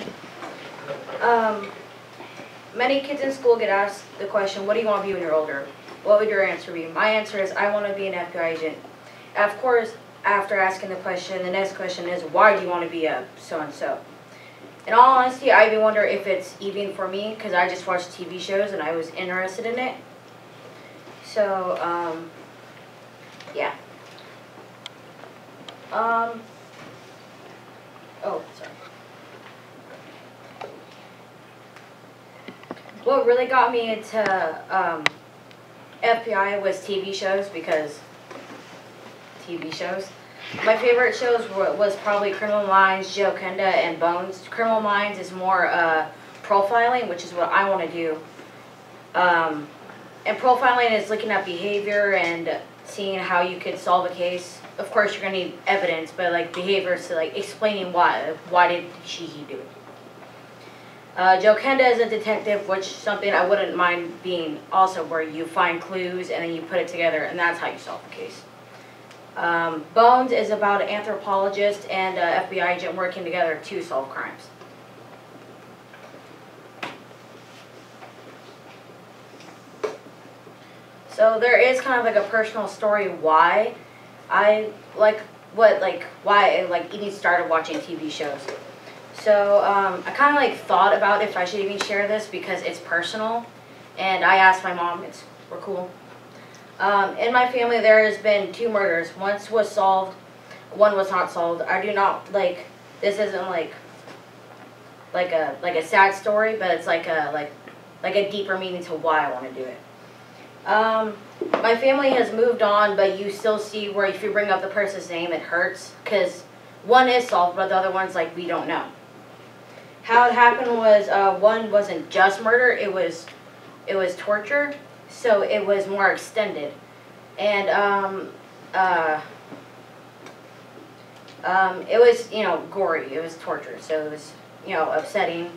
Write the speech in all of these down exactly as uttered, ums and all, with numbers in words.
question? Um, many kids in school get asked the question, what do you want to be when you're older? What would your answer be? My answer is, I want to be an F B I agent. Of course, after asking the question, the next question is, why do you want to be a so-and-so? In all honesty, I even wonder if it's even for me, because I just watched T V shows and I was interested in it. So, um, yeah. Um, oh, sorry. What really got me into um, F B I was T V shows, because T V shows. My favorite shows were, was probably Criminal Minds, Joe Kenda, and Bones. Criminal Minds is more uh, profiling, which is what I want to do. Um, and profiling is looking at behavior and seeing how you could solve a case. Of course, you're going to need evidence, but like behavior, so like explaining why. Why did she he do it? Uh, Joe Kenda is a detective, which is something I wouldn't mind being also, where you find clues and then you put it together, and that's how you solve the case. Um, Bones is about an anthropologist and an F B I agent working together to solve crimes. So there is kind of like a personal story why I like what like why I like even started watching T V shows. So um, I kind of like thought about if I should even share this because it's personal, and I asked my mom. It's we're cool. Um, in my family, there has been two murders. One was solved, one was not solved. I do not, like, this isn't, like, like a, like a sad story, but it's, like, a, like, like a deeper meaning to why I want to do it. Um, my family has moved on, but you still see where if you bring up the person's name, it hurts, because one is solved, but the other one's, like, we don't know. How it happened was, uh, one wasn't just murder, it was, it was torture. So it was more extended, and um, uh, um, it was, you know, gory. It was torture, so it was, you know, upsetting.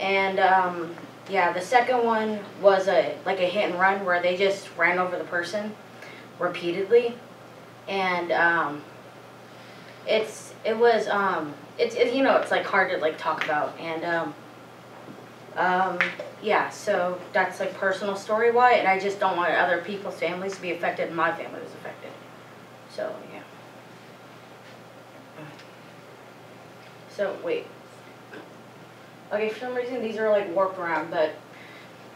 And um, yeah, the second one was a like a hit and run where they just ran over the person repeatedly, and um, it's it was um, it's it, you know, it's like hard to like talk about. And Um, Um, yeah, so that's like personal story why, and I just don't want other people's families to be affected. My family was affected. So, yeah. So, wait. Okay, for some reason these are like warped around, but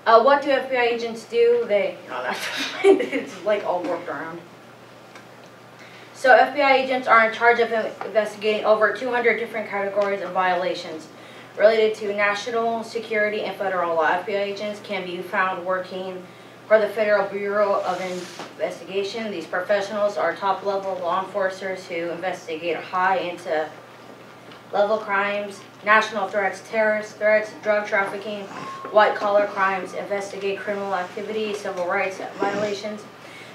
uh, what do F B I agents do? They, you know, that's it's like all warped around. So F B I agents are in charge of investigating over two hundred different categories of violations related to national security and federal law. F B I agents can be found working for the Federal Bureau of Investigation. These professionals are top-level law enforcers who investigate high into level crimes, national threats, terrorist threats, drug trafficking, white-collar crimes, investigate criminal activity, civil rights violations.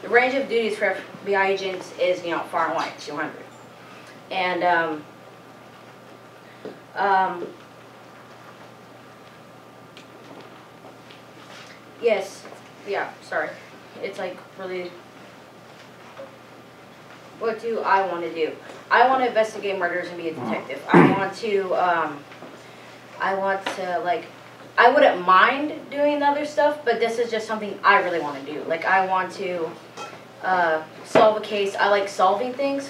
The range of duties for F B I agents is, you know, far and wide, two hundred. And, um, um, Yes, yeah, sorry. It's like really, what do I want to do? I want to investigate murders and be a detective. I want to, um, I want to like, I wouldn't mind doing other stuff, but this is just something I really want to do. Like I want to uh, solve a case. I like solving things.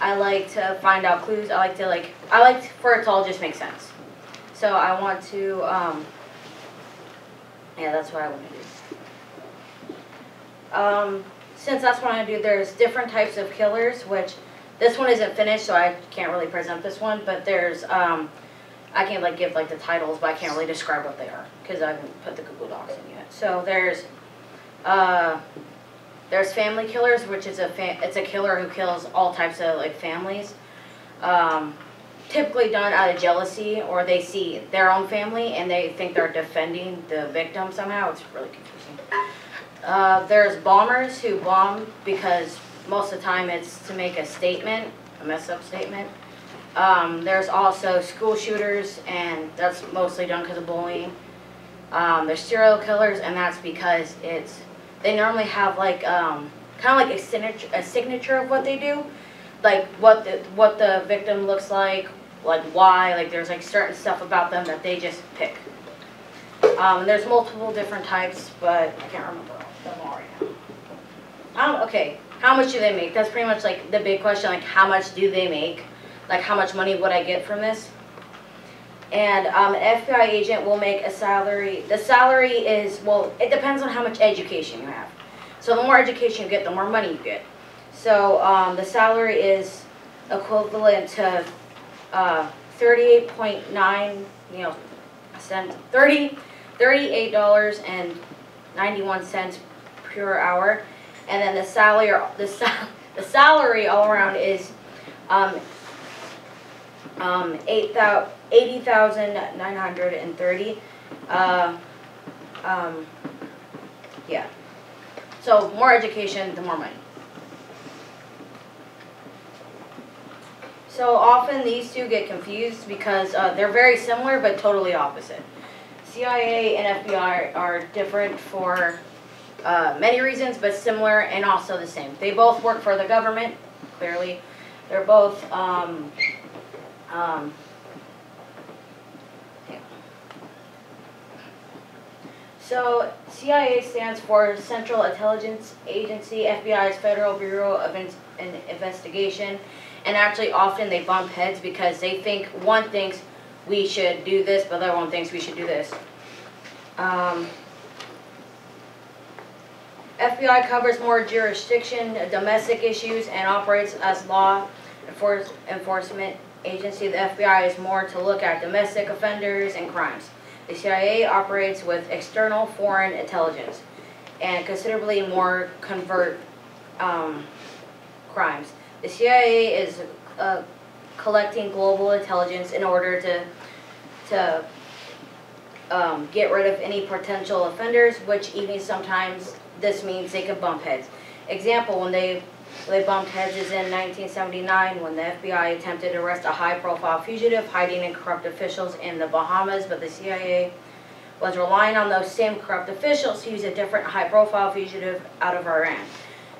I like to find out clues. I like to like, I like for it to all just make sense. So I want to, um, yeah, that's what I want to do. Um, since that's what I want to do, there's different types of killers, which this one isn't finished, so I can't really present this one, but there's, um, I can't like give like the titles, but I can't really describe what they are, because I haven't put the Google Docs in yet. So there's, uh, there's family killers, which is a, fa it's a killer who kills all types of like families. Um, typically done out of jealousy, or they see their own family and they think they're defending the victim somehow. It's really confusing. Uh, there's bombers who bomb because most of the time it's to make a statement, a mess up statement. Um, there's also school shooters, and that's mostly done because of bullying. Um, there's serial killers, and that's because it's, they normally have like, um, kind of like a signature, a signature of what they do. Like what the, what the victim looks like, like why, like there's like certain stuff about them that they just pick. Um, and there's multiple different types, but I can't remember them all right now. Um, okay, how much do they make? That's pretty much like the big question, like how much do they make? Like how much money would I get from this? And um, an F B I agent will make a salary. The salary is, well, it depends on how much education you have. So the more education you get, the more money you get. So um, the salary is equivalent to uh, thirty-eight point nine, you know, cent, thirty, thirty-eight dollars and ninety-one cents per hour. And then the salary, the, sal the salary all around is um, um, eighty thousand nine hundred thirty. Uh, um, yeah. So more education, the more money. So often these two get confused because uh, they're very similar but totally opposite. C I A and F B I are different for uh, many reasons, but similar and also the same. They both work for the government, clearly. They're both um, um, So, C I A stands for Central Intelligence Agency, F B I's Federal Bureau of In- In- Investigation, and actually often they bump heads because they think one thinks we should do this, but the other one thinks we should do this. Um, F B I covers more jurisdiction, domestic issues, and operates as law enforce- enforcement agency. The F B I is more to look at domestic offenders and crimes. The C I A operates with external foreign intelligence and considerably more covert um, crimes. The C I A is uh, collecting global intelligence in order to, to um, get rid of any potential offenders, which even sometimes this means they could bump heads. Example, when they, they bumped heads is in nineteen seventy-nine when the F B I attempted to arrest a high-profile fugitive hiding in corrupt officials in the Bahamas, but the C I A was relying on those same corrupt officials to use a different high-profile fugitive out of Iran.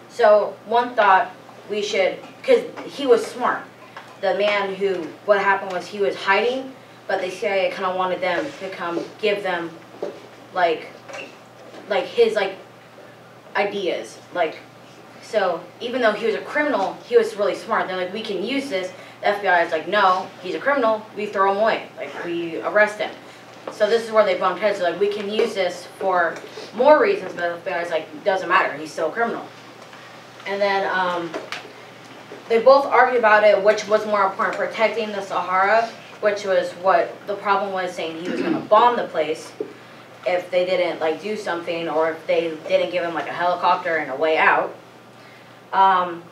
So one thought we should, because he was smart. The man who, what happened was he was hiding, but the C I A kind of wanted them to come give them like, like his like ideas, like. So even though he was a criminal, he was really smart. They're like, we can use this. The F B I is like, no, he's a criminal. We throw him away. Like, we arrest him. So this is where they bumped heads. They're like, we can use this for more reasons, but the F B I is like, doesn't matter. He's still a criminal. And then um, they both argued about it, which was more important, protecting the Sahara, which was what the problem was, saying he was going to bomb the place if they didn't like do something or if they didn't give him like a helicopter and a way out. Um,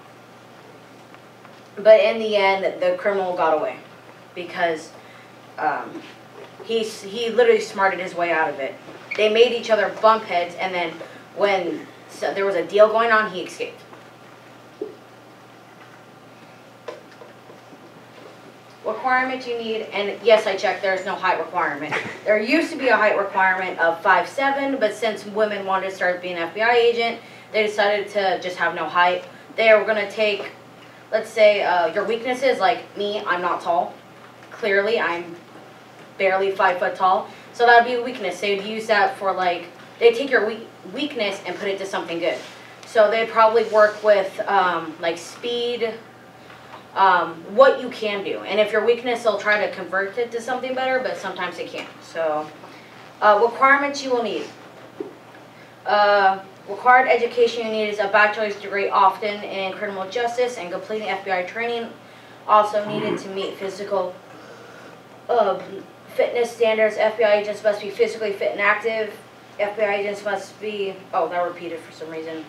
but in the end, the criminal got away because um, he, he literally smarted his way out of it. They made each other bump heads, and then when so there was a deal going on, he escaped. Requirements you need, and yes, I checked, there's no height requirement. There used to be a height requirement of five seven, but since women wanted to start being an F B I agent, they decided to just have no height. They are going to take, let's say, uh, your weaknesses, like me, I'm not tall. Clearly, I'm barely five foot tall. So that would be a weakness. They would use that for, like, they take your we weakness and put it to something good. So they'd probably work with, um, like, speed, um, what you can do. And if your weakness, they'll try to convert it to something better, but sometimes they can't. So uh, requirements you will need. Uh... Required education you need is a bachelor's degree, often in criminal justice, and completing F B I training. Also needed to meet physical uh, fitness standards. F B I agents must be physically fit and active. F B I agents must be, oh, that repeated for some reason.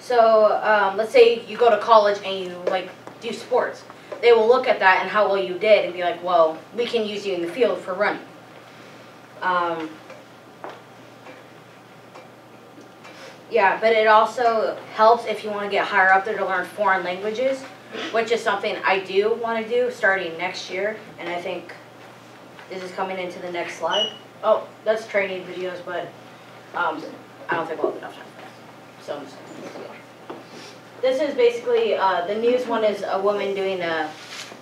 So um, let's say you go to college and you like do sports. They will look at that and how well you did and be like, well, we can use you in the field for running. Um, Yeah, but it also helps if you want to get higher up there to learn foreign languages, which is something I do want to do starting next year, and I think this is coming into the next slide. Oh, that's training videos, but um, I don't think we'll have enough time for that. So I'm just going to go. This is basically, uh, the news one is a woman doing a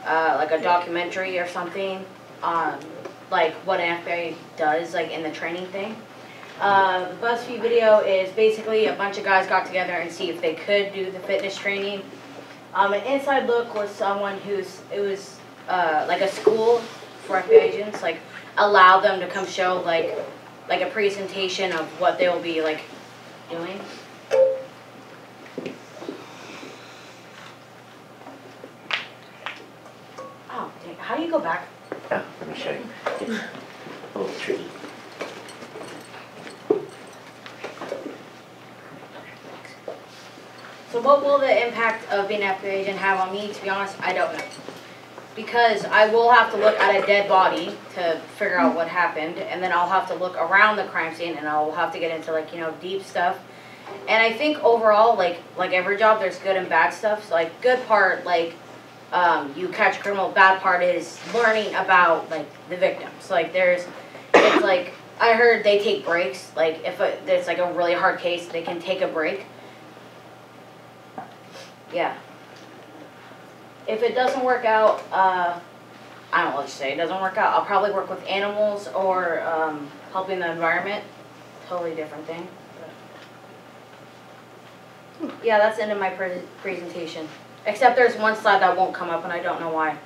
uh, like a documentary or something on like what an F B I does, like in the training thing. Uh, the BuzzFeed video is basically a bunch of guys got together and see if they could do the fitness training. Um, an inside look was someone who's it was uh, like a school for F B I agents, like allow them to come show like like a presentation of what they will be like doing. Oh, dang. How do you go back? Oh, let me show you. It's a little tricky. So what will the impact of being an F B I agent have on me? To be honest, I don't know. Because I will have to look at a dead body to figure out what happened, and then I'll have to look around the crime scene, and I'll have to get into like, you know, deep stuff. And I think overall, like like every job, there's good and bad stuff. So like good part, like um, you catch a criminal. Bad part is learning about like the victims. Like there's, it's like I heard they take breaks. Like if a, it's like a really hard case, they can take a break. Yeah. If it doesn't work out, uh, I don't know what to say. It doesn't work out. I'll probably work with animals or um, helping the environment. Totally different thing. But yeah, that's the end of my pre presentation. Except there's one slide that won't come up, and I don't know why.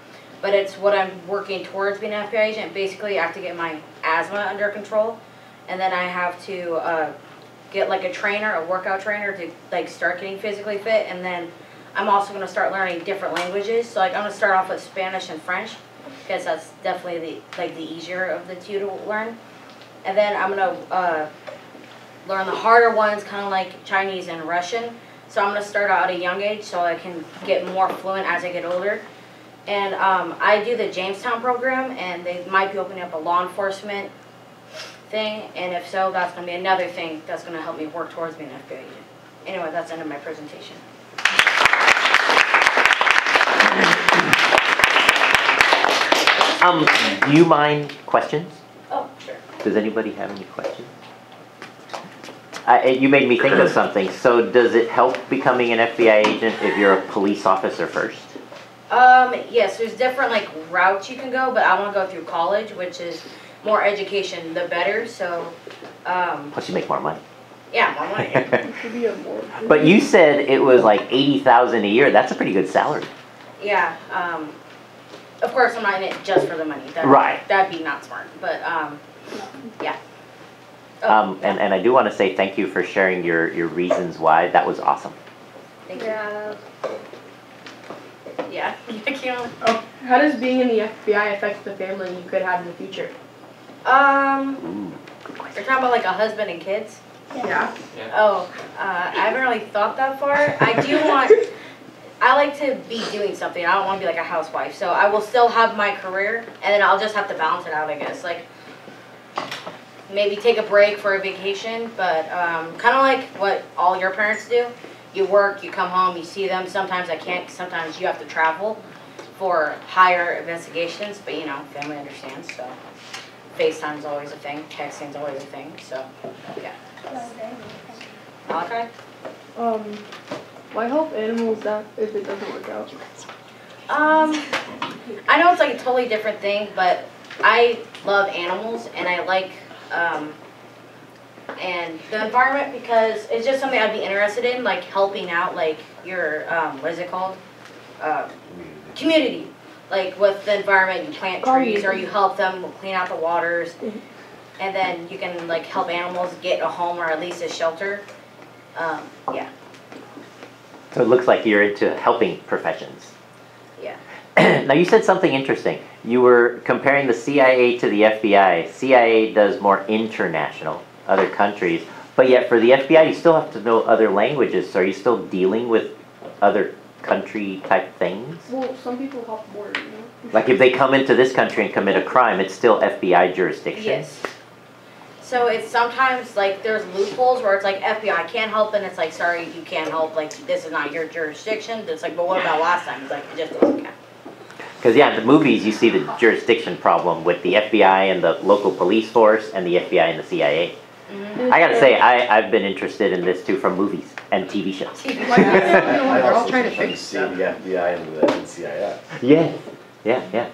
But it's what I'm working towards being an F B I agent. Basically, I have to get my asthma under control, and then I have to uh, get like a trainer, a workout trainer, to like start getting physically fit, and then. I'm also going to start learning different languages, so like I'm going to start off with Spanish and French, because that's definitely the, like the easier of the two to learn. And then I'm going to uh, learn the harder ones, kind of like Chinese and Russian. So I'm going to start out at a young age so I can get more fluent as I get older. And um, I do the Jamestown program, and they might be opening up a law enforcement thing, and if so, that's going to be another thing that's going to help me work towards being an F B I agent. Anyway, that's the end of my presentation. Um, do you mind questions? Oh, sure. Does anybody have any questions? I, you made me think of something. So does it help becoming an F B I agent if you're a police officer first? Um, yes, there's different like routes you can go, but I want to go through college, which is more education, the better. So, um, plus you make more money. Yeah, more money. But you said it was like eighty thousand dollars a year. That's a pretty good salary. Yeah, um... Of course, I'm not in it just for the money. That'd, right. That'd be not smart. But, um, yeah. Oh. Um, and, and I do want to say thank you for sharing your, your reasons why. That was awesome. Thank you. Yeah. Yeah. Oh, how does being in the F B I affect the family you could have in the future? Um, you're talking about, like, a husband and kids? Yeah. yeah. yeah. Oh, uh, I haven't really thought that far. I do want... I like to be doing something. I don't want to be like a housewife. So I will still have my career, and then I'll just have to balance it out, I guess. Like, maybe take a break for a vacation, but um, kind of like what all your parents do. You work, you come home, you see them. Sometimes I can't. Sometimes you have to travel for higher investigations, but, you know, family understands. So FaceTime's always a thing. Texting's always a thing. So, yeah. Okay. Um... Why help animals out if it doesn't work out? Um, I know it's like a totally different thing, but I love animals and I like um, and the environment because it's just something I'd be interested in, like helping out, like your um, what is it called? Uh, community. Like with the environment, you plant trees or you help them clean out the waters, and then you can like help animals get a home or at least a shelter. Um, yeah. So it looks like you're into helping professions. Yeah. Now you said something interesting. You were comparing the C I A to the F B I. C I A does more international, other countries, but yet for the F B I you still have to know other languages, so are you still dealing with other country type things? Well, some people hop more, you know? Like if they come into this country and commit a crime, it's still F B I jurisdiction? Yes. So it's sometimes, like, there's loopholes where it's like, F B I can't help, and it's like, sorry, you can't help, like, this is not your jurisdiction. It's like, but what about last time? It's like, it just doesn't count. Because, yeah, in the movies, you see the jurisdiction problem with the F B I and the local police force and the F B I and the C I A. Mm-hmm. I gotta say, I, I've been interested in this too from movies and T V shows. They're all trying to fix stuff. The F B I and the N C I S. Yeah, yeah, yeah.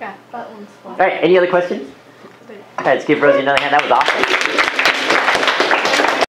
Yeah, that one's fun. All right, any other questions? All right, let's give Rosie another hand. That was awesome.